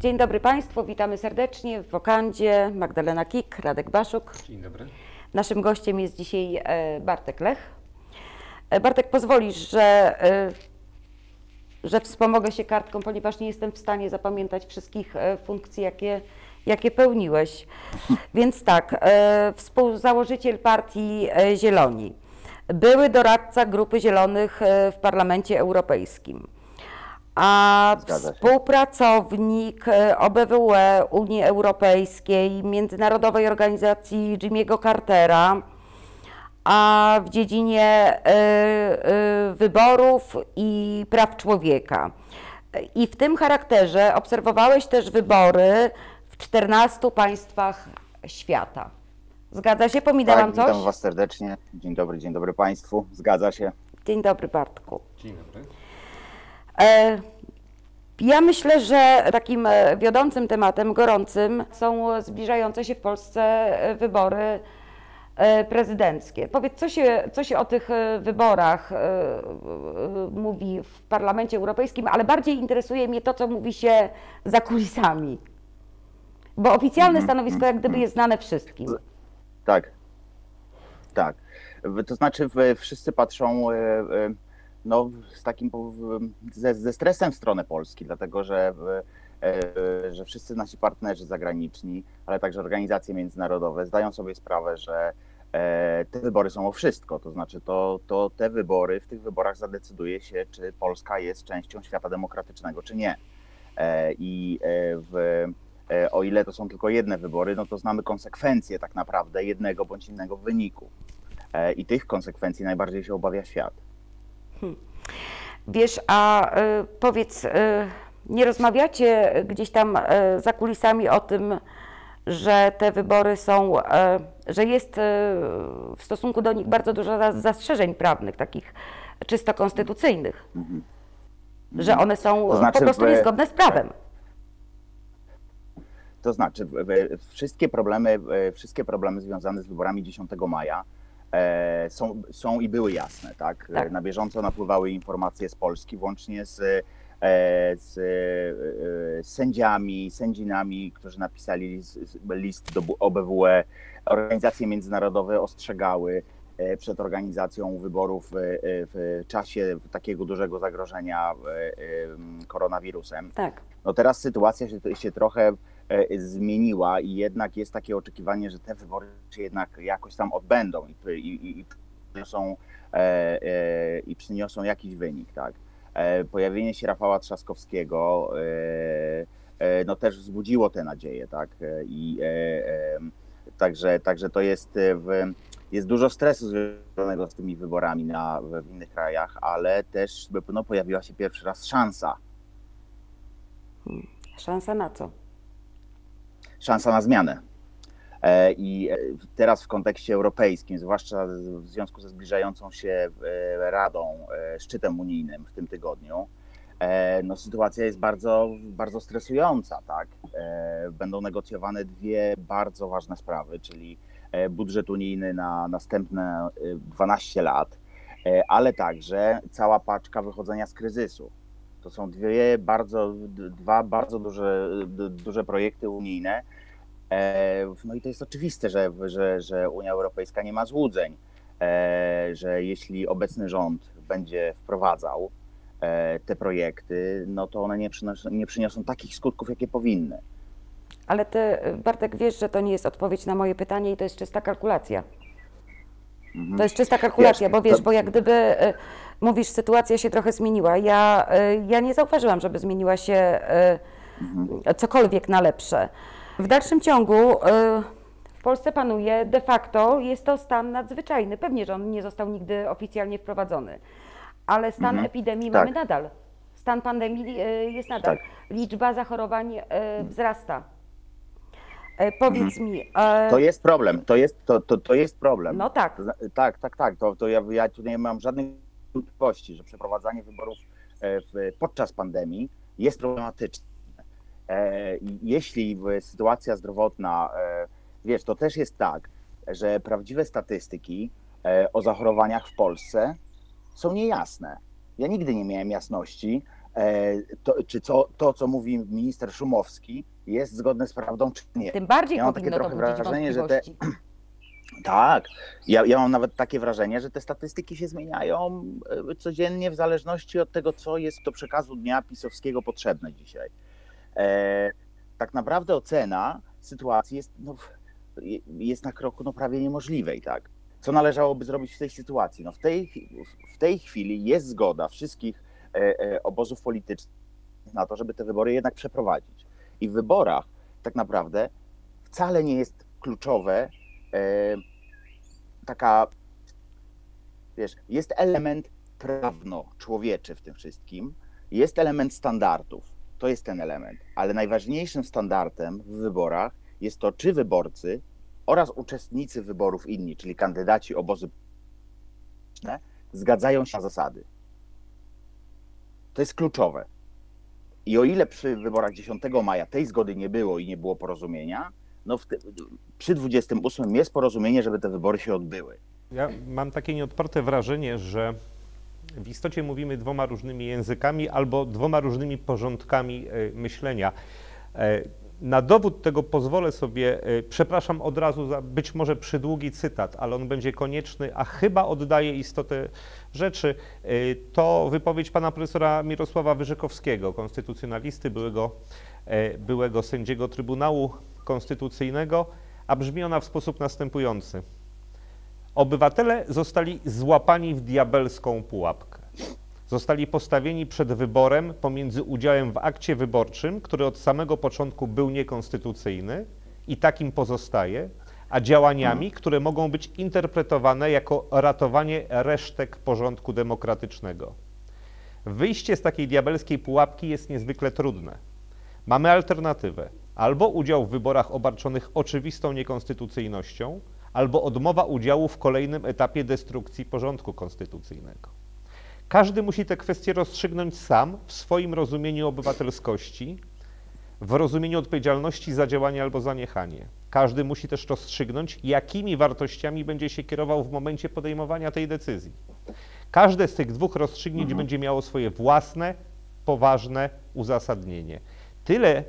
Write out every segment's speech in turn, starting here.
Dzień dobry Państwu, witamy serdecznie w Wokandzie. Magdalena Kik, Radek Baszuk. Dzień dobry. Naszym gościem jest dzisiaj Bartek Lech. Bartek, pozwolisz, że wspomogę się kartką, ponieważ nie jestem w stanie zapamiętać wszystkich funkcji, jakie pełniłeś. Więc tak, współzałożyciel partii Zieloni, były doradca Grupy Zielonych w Parlamencie Europejskim, a współpracownik OBWE, Unii Europejskiej, Międzynarodowej Organizacji Jimmy'ego Cartera, a w dziedzinie wyborów i praw człowieka. I w tym charakterze obserwowałeś też wybory w 14 państwach świata. Zgadza się? Pominęłam coś? Witam Was serdecznie. Dzień dobry Państwu. Zgadza się. Dzień dobry Bartku. Dzień dobry. Ja myślę, że takim wiodącym tematem, gorącym są zbliżające się w Polsce wybory prezydenckie. Powiedz, co się o tych wyborach mówi w Parlamencie Europejskim, ale bardziej interesuje mnie to, co mówi się za kulisami, bo oficjalne stanowisko jak gdyby jest znane wszystkim. Tak, tak. To znaczy wszyscy patrzą no, z takim, ze stresem w stronę Polski, dlatego że wszyscy nasi partnerzy zagraniczni, ale także organizacje międzynarodowe zdają sobie sprawę, że te wybory są o wszystko. To znaczy w tych wyborach zadecyduje się, czy Polska jest częścią świata demokratycznego, czy nie. O ile to są tylko jedne wybory, no to znamy konsekwencje tak naprawdę jednego bądź innego wyniku. I tych konsekwencji najbardziej się obawia świat. Wiesz, a powiedz, nie rozmawiacie gdzieś tam za kulisami o tym, że te wybory są, że jest w stosunku do nich bardzo dużo zastrzeżeń prawnych, takich czysto konstytucyjnych, że one są to znaczy po prostu niezgodne z prawem. To znaczy wszystkie problemy związane z wyborami 10 maja są i były jasne, tak? Tak. Na bieżąco napływały informacje z Polski, włącznie z sędziami, sędzinami, którzy napisali list do OBWE. Organizacje międzynarodowe ostrzegały przed organizacją wyborów w czasie takiego dużego zagrożenia koronawirusem. Tak. No teraz sytuacja się trochę zmieniła i jednak jest takie oczekiwanie, że te wybory się jednak jakoś tam odbędą i przyniosą jakiś wynik, tak? Pojawienie się Rafała Trzaskowskiego no też wzbudziło te nadzieje, tak? Także to jest, jest dużo stresu związanego z tymi wyborami w innych krajach, ale też no, pojawiła się pierwszy raz szansa. Szansa na co? Szansa na zmianę. I teraz w kontekście europejskim, zwłaszcza w związku ze zbliżającą się Radą, szczytem unijnym w tym tygodniu, no sytuacja jest bardzo, bardzo stresująca, tak? Będą negocjowane dwie bardzo ważne sprawy, czyli budżet unijny na następne 12 lat, ale także cała paczka wychodzenia z kryzysu. To są dwa bardzo duże projekty unijne. No i to jest oczywiste, że Unia Europejska nie ma złudzeń, że jeśli obecny rząd będzie wprowadzał te projekty, no to one nie przyniosą takich skutków, jakie powinny. Ale ty, Bartek, wiesz, że to nie jest odpowiedź na moje pytanie i to jest czysta kalkulacja. To jest czysta kalkulacja, wiesz, bo jak gdyby mówisz, sytuacja się trochę zmieniła. Ja nie zauważyłam, żeby zmieniła się cokolwiek na lepsze. W dalszym ciągu w Polsce panuje de facto, jest to stan nadzwyczajny. Pewnie, że on nie został nigdy oficjalnie wprowadzony, ale stan epidemii mamy nadal. Stan pandemii jest nadal. Tak. Liczba zachorowań wzrasta. Powiedz mi... To jest problem, to jest problem. No tak. Tak, tak, tak. Ja tu nie mam żadnych wątpliwości, że przeprowadzanie wyborów podczas pandemii jest problematyczne. Jeśli sytuacja zdrowotna, wiesz, to też jest tak, że prawdziwe statystyki o zachorowaniach w Polsce są niejasne. Ja nigdy nie miałem jasności to, co mówi minister Szumowski, jest zgodne z prawdą, czy nie. Tym bardziej ja mam takie trochę wrażenie, że te... Tak, ja mam nawet takie wrażenie, że te statystyki się zmieniają codziennie w zależności od tego, co jest do przekazu dnia pisowskiego potrzebne dzisiaj. Tak naprawdę ocena sytuacji jest na kroku prawie niemożliwej, tak? Co należałoby zrobić w tej sytuacji? No w tej chwili jest zgoda wszystkich obozów politycznych na to, żeby te wybory jednak przeprowadzić. I w wyborach tak naprawdę wcale nie jest kluczowe taka, wiesz, jest element prawno-człowieczy w tym wszystkim, jest element standardów, to jest ten element, ale najważniejszym standardem w wyborach jest to, czy wyborcy oraz uczestnicy wyborów inni, czyli kandydaci obozy polityczne, zgadzają się na zasady. To jest kluczowe. I o ile przy wyborach 10 maja tej zgody nie było i nie było porozumienia, no przy 28 jest porozumienie, żeby te wybory się odbyły. Ja mam takie nieodparte wrażenie, że w istocie mówimy dwoma różnymi językami albo dwoma różnymi porządkami myślenia. Na dowód tego pozwolę sobie, przepraszam od razu za być może przydługi cytat, ale on będzie konieczny, a chyba oddaje istotę rzeczy, to wypowiedź pana profesora Mirosława Wyrzykowskiego, konstytucjonalisty, byłego sędziego Trybunału Konstytucyjnego, a brzmi ona w sposób następujący. Obywatele zostali złapani w diabelską pułapkę. Zostali postawieni przed wyborem pomiędzy udziałem w akcie wyborczym, który od samego początku był niekonstytucyjny i takim pozostaje, a działaniami, które mogą być interpretowane jako ratowanie resztek porządku demokratycznego. Wyjście z takiej diabelskiej pułapki jest niezwykle trudne. Mamy alternatywę. Albo udział w wyborach obarczonych oczywistą niekonstytucyjnością, albo odmowa udziału w kolejnym etapie destrukcji porządku konstytucyjnego. Każdy musi te kwestie rozstrzygnąć sam w swoim rozumieniu obywatelskości, w rozumieniu odpowiedzialności za działanie albo zaniechanie. Każdy musi też rozstrzygnąć, jakimi wartościami będzie się kierował w momencie podejmowania tej decyzji. Każde z tych dwóch rozstrzygnięć będzie miało swoje własne, poważne uzasadnienie. Tyle,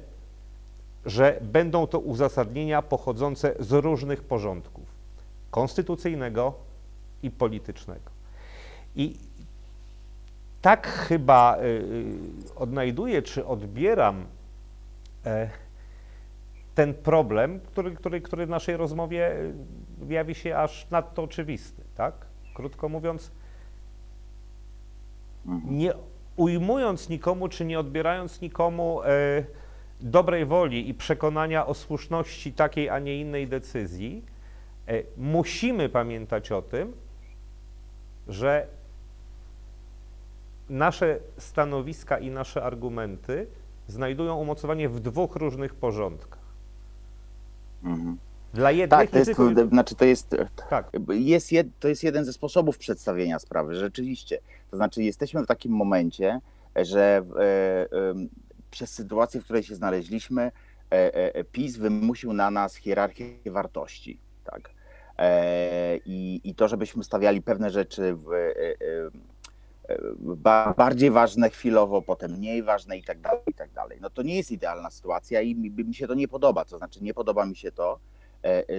że będą to uzasadnienia pochodzące z różnych porządków, konstytucyjnego i politycznego. I tak chyba odnajduję, czy odbieram ten problem, który w naszej rozmowie jawi się aż nadto oczywisty, tak? Krótko mówiąc, nie ujmując nikomu, czy nie odbierając nikomu dobrej woli i przekonania o słuszności takiej, a nie innej decyzji, musimy pamiętać o tym, że nasze stanowiska i nasze argumenty znajdują umocowanie w dwóch różnych porządkach. Dla jednych tak, to jest jeden ze sposobów przedstawienia sprawy, rzeczywiście. To znaczy jesteśmy w takim momencie, że przez sytuację, w której się znaleźliśmy, PiS wymusił na nas hierarchię wartości. Tak? I to, żebyśmy stawiali pewne rzeczy bardziej ważne chwilowo, potem mniej ważne i tak dalej, i tak dalej. No to nie jest idealna sytuacja i mi się to nie podoba. To znaczy nie podoba mi się to,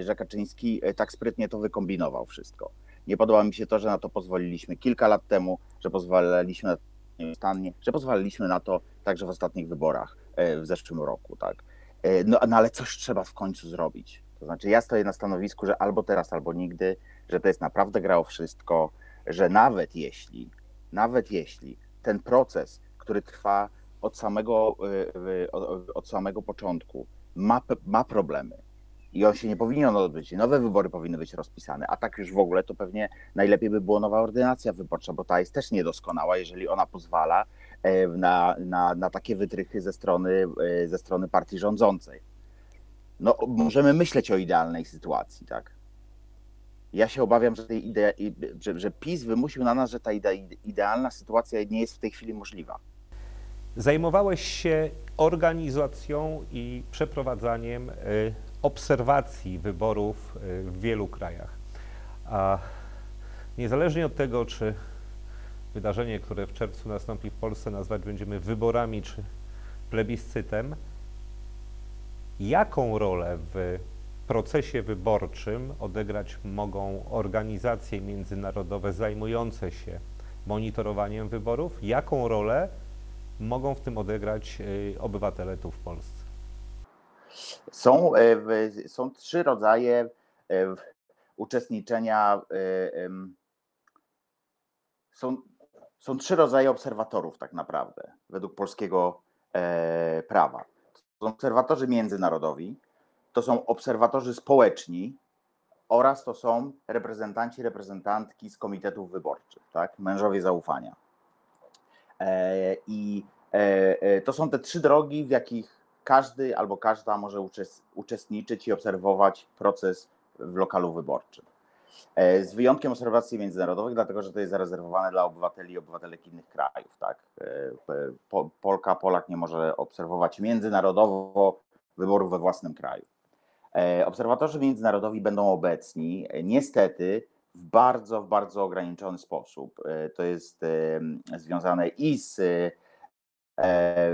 że Kaczyński tak sprytnie to wykombinował wszystko. Nie podoba mi się to, że na to pozwoliliśmy kilka lat temu, że pozwalaliśmy na to nieustannie, że pozwalaliśmy na to także w ostatnich wyborach w zeszłym roku. Tak? No ale coś trzeba w końcu zrobić. To znaczy ja stoję na stanowisku, że albo teraz, albo nigdy, że to jest naprawdę gra o wszystko, że nawet jeśli ten proces, który trwa od samego początku, ma problemy i on się nie powinien odbyć, nowe wybory powinny być rozpisane, a tak już w ogóle to pewnie najlepiej by była nowa ordynacja wyborcza, bo ta jest też niedoskonała, jeżeli ona pozwala na takie wytrychy ze strony partii rządzącej. No, możemy myśleć o idealnej sytuacji, tak? Ja się obawiam, że PiS wymusił na nas, że ta idealna sytuacja nie jest w tej chwili możliwa. Zajmowałeś się organizacją i przeprowadzaniem obserwacji wyborów w wielu krajach. A niezależnie od tego, czy wydarzenie, które w czerwcu nastąpi w Polsce, nazwać będziemy wyborami czy plebiscytem, jaką rolę w procesie wyborczym odegrać mogą organizacje międzynarodowe zajmujące się monitorowaniem wyborów, jaką rolę mogą w tym odegrać obywatele tu w Polsce? Są trzy rodzaje uczestniczenia, są trzy rodzaje obserwatorów tak naprawdę według polskiego prawa. To są obserwatorzy międzynarodowi, to są obserwatorzy społeczni oraz to są reprezentanci, reprezentantki z komitetów wyborczych, tak? Mężowie zaufania. To są te trzy drogi, w jakich każdy albo każda może uczestniczyć i obserwować proces w lokalu wyborczym. Z wyjątkiem obserwacji międzynarodowych, dlatego że to jest zarezerwowane dla obywateli i obywatelek innych krajów. Tak? Polka, Polak nie może obserwować międzynarodowo wyborów we własnym kraju. Obserwatorzy międzynarodowi będą obecni, niestety, w bardzo ograniczony sposób. To jest związane i z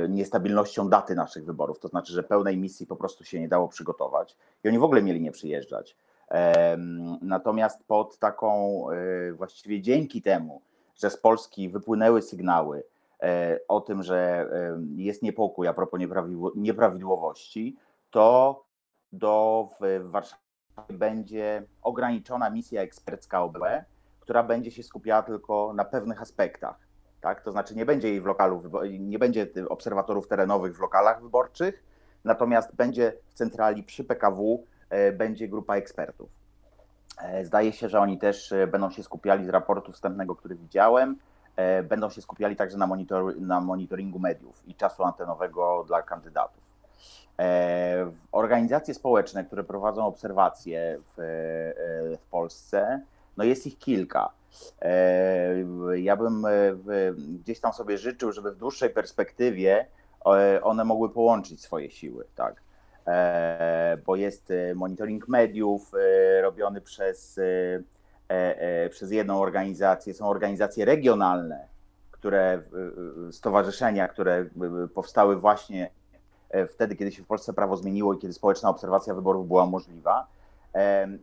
niestabilnością daty naszych wyborów, to znaczy, że pełnej misji po prostu się nie dało przygotować i oni w ogóle mieli nie przyjeżdżać. Natomiast pod taką, właściwie dzięki temu, że z Polski wypłynęły sygnały o tym, że jest niepokój a propos nieprawidłowości, to w Warszawie będzie ograniczona misja ekspercka OBWE, która będzie się skupiała tylko na pewnych aspektach. Tak? To znaczy nie będzie jej w lokalu, nie będzie obserwatorów terenowych w lokalach wyborczych, natomiast będzie w centrali przy PKW będzie grupa ekspertów. Zdaje się, że oni też będą się skupiali z raportu wstępnego, który widziałem, będą się skupiali także na monitoringu mediów i czasu antenowego dla kandydatów. Organizacje społeczne, które prowadzą obserwacje w Polsce, no jest ich kilka. Ja bym gdzieś tam sobie życzył, żeby w dłuższej perspektywie one mogły połączyć swoje siły, tak? Bo jest monitoring mediów robiony przez jedną organizację, są organizacje regionalne, stowarzyszenia, które powstały właśnie wtedy, kiedy się w Polsce prawo zmieniło i kiedy społeczna obserwacja wyborów była możliwa.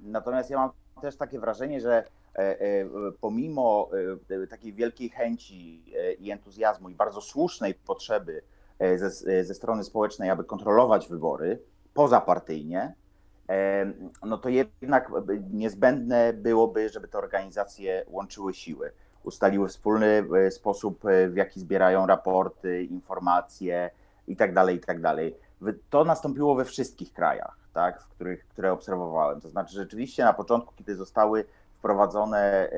Natomiast ja mam też takie wrażenie, że pomimo takiej wielkiej chęci i entuzjazmu i bardzo słusznej potrzeby ze strony społecznej, aby kontrolować wybory pozapartyjnie, no to jednak niezbędne byłoby, żeby te organizacje łączyły siły, ustaliły wspólny sposób, w jaki zbierają raporty, informacje i tak dalej, i tak dalej. To nastąpiło we wszystkich krajach, tak, które obserwowałem. To znaczy rzeczywiście na początku, kiedy zostały wprowadzone,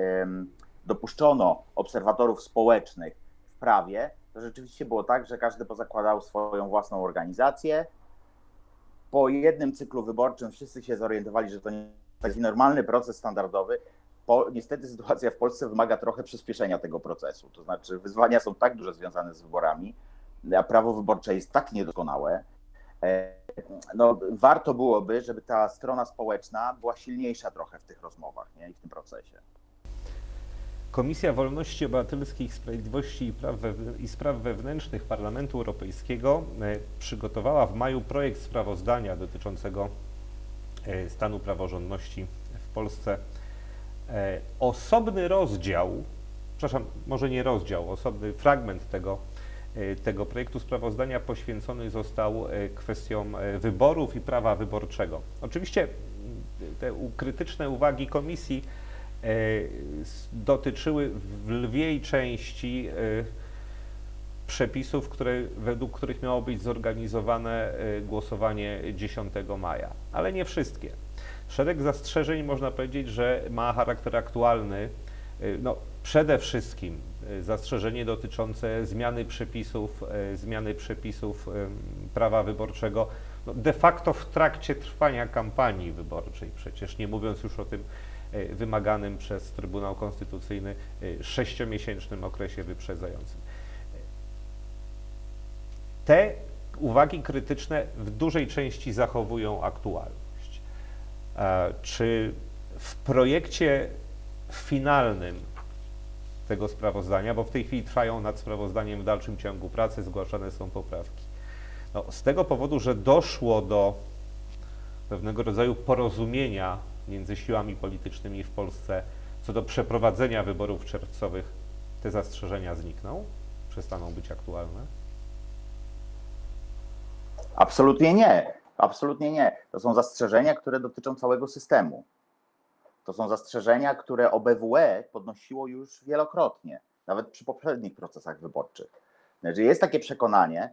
dopuszczono obserwatorów społecznych w prawie, to rzeczywiście było tak, że każdy pozakładał swoją własną organizację. Po jednym cyklu wyborczym wszyscy się zorientowali, że to nie jest normalny proces standardowy. Niestety sytuacja w Polsce wymaga trochę przyspieszenia tego procesu. To znaczy wyzwania są tak duże związane z wyborami, a prawo wyborcze jest tak niedoskonałe. No, warto byłoby, żeby ta strona społeczna była silniejsza trochę w tych rozmowach, nie? I w tym procesie. Komisja Wolności Obywatelskich, Sprawiedliwości i Spraw Wewnętrznych Parlamentu Europejskiego przygotowała w maju projekt sprawozdania dotyczącego stanu praworządności w Polsce. Osobny rozdział, przepraszam, może nie rozdział, osobny fragment tego projektu sprawozdania poświęcony został kwestiom wyborów i prawa wyborczego. Oczywiście te krytyczne uwagi komisji dotyczyły w lwiej części przepisów, według których miało być zorganizowane głosowanie 10 maja, ale nie wszystkie. Szereg zastrzeżeń, można powiedzieć, że ma charakter aktualny. No, przede wszystkim zastrzeżenie dotyczące zmiany przepisów prawa wyborczego no de facto w trakcie trwania kampanii wyborczej, przecież nie mówiąc już o tym wymaganym przez Trybunał Konstytucyjny 6-miesięcznym okresie wyprzedzającym. Te uwagi krytyczne w dużej części zachowują aktualność. Czy w projekcie finalnym tego sprawozdania, bo w tej chwili trwają nad sprawozdaniem w dalszym ciągu prace, zgłaszane są poprawki. No, z tego powodu, że doszło do pewnego rodzaju porozumienia między siłami politycznymi w Polsce co do przeprowadzenia wyborów czerwcowych, te zastrzeżenia znikną? Przestaną być aktualne? Absolutnie nie. Absolutnie nie. To są zastrzeżenia, które dotyczą całego systemu. To są zastrzeżenia, które OBWE podnosiło już wielokrotnie, nawet przy poprzednich procesach wyborczych. Znaczy jest takie przekonanie,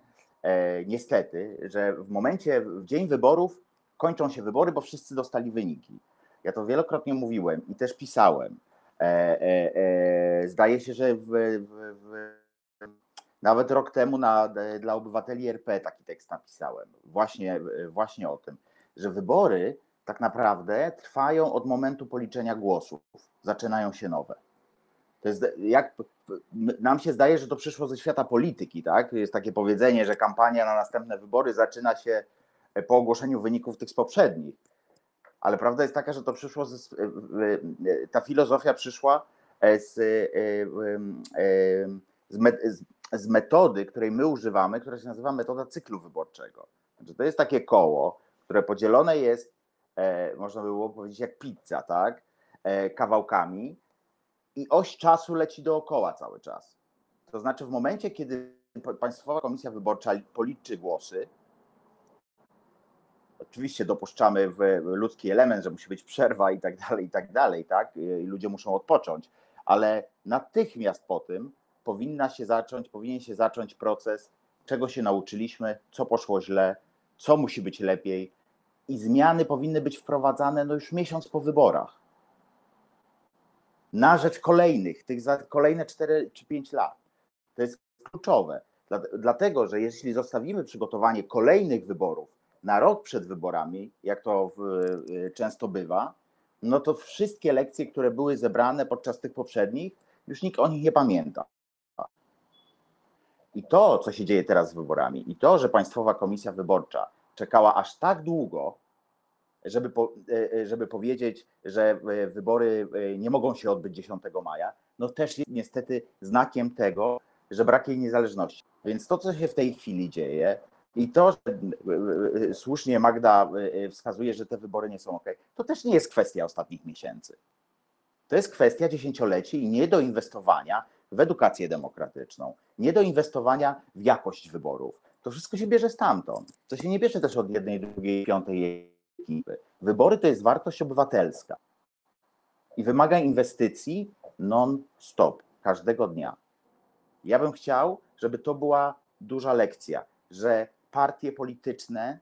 niestety, że w dzień wyborów kończą się wybory, bo wszyscy dostali wyniki. Ja to wielokrotnie mówiłem i też pisałem. Zdaje się, że nawet rok temu dla obywateli RP taki tekst napisałem. Właśnie o tym, że wybory tak naprawdę trwają od momentu policzenia głosów. Zaczynają się nowe. To jest nam się zdaje, że to przyszło ze świata polityki, tak? Jest takie powiedzenie, że kampania na następne wybory zaczyna się po ogłoszeniu wyników tych z poprzednich. Ale prawda jest taka, że to przyszło ta filozofia przyszła z metody, której my używamy, która się nazywa metoda cyklu wyborczego. Znaczy to jest takie koło, które podzielone jest, można by było powiedzieć, jak pizza, tak? Kawałkami i oś czasu leci dookoła cały czas. To znaczy w momencie, kiedy Państwowa Komisja Wyborcza policzy głosy, oczywiście dopuszczamy ludzki element, że musi być przerwa i tak dalej, tak? I ludzie muszą odpocząć, ale natychmiast po tym powinien się zacząć proces, czego się nauczyliśmy, co poszło źle, co musi być lepiej i zmiany powinny być wprowadzane już miesiąc po wyborach na rzecz kolejnych, tych za kolejne 4 czy 5 lat. To jest kluczowe, dlatego że jeśli zostawimy przygotowanie kolejnych wyborów na rok przed wyborami, jak to często bywa, no to wszystkie lekcje, które były zebrane podczas tych poprzednich, już nikt o nich nie pamięta. I to, co się dzieje teraz z wyborami, i to, że Państwowa Komisja Wyborcza czekała aż tak długo, żeby powiedzieć, że wybory nie mogą się odbyć 10 maja, no też jest niestety znakiem tego, że brak jej niezależności. Więc to, co się w tej chwili dzieje, i to, że słusznie Magda wskazuje, że te wybory nie są ok, to też nie jest kwestia ostatnich miesięcy. To jest kwestia dziesięcioleci i niedoinwestowania w edukację demokratyczną, niedoinwestowania w jakość wyborów. To wszystko się bierze stamtąd. To się nie bierze też od jednej, drugiej, piątej ekipy. Wybory to jest wartość obywatelska i wymaga inwestycji non-stop, każdego dnia. Ja bym chciał, żeby to była duża lekcja, że partie polityczne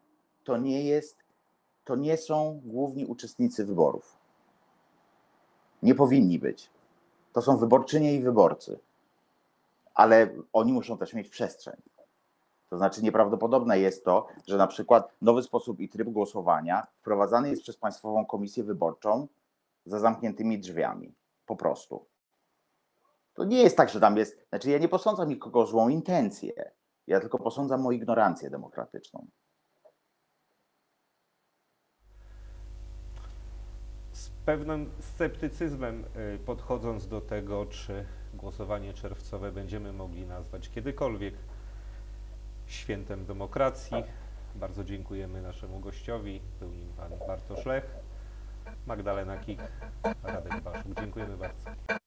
to nie są główni uczestnicy wyborów. Nie powinni być. To są wyborczynie i wyborcy. Ale oni muszą też mieć przestrzeń. To znaczy nieprawdopodobne jest to, że na przykład nowy sposób i tryb głosowania wprowadzany jest przez Państwową Komisję Wyborczą za zamkniętymi drzwiami. Po prostu. To nie jest tak, że tam jest... Znaczy ja nie posądzam nikogo o złą intencję. Ja tylko posądzam o ignorancję demokratyczną. Z pewnym sceptycyzmem podchodząc do tego, czy głosowanie czerwcowe będziemy mogli nazwać kiedykolwiek świętem demokracji. Bardzo dziękujemy naszemu gościowi. Był nim pan Bartosz Lech, Magdalena Kik, Radek Baszuk. Dziękujemy bardzo.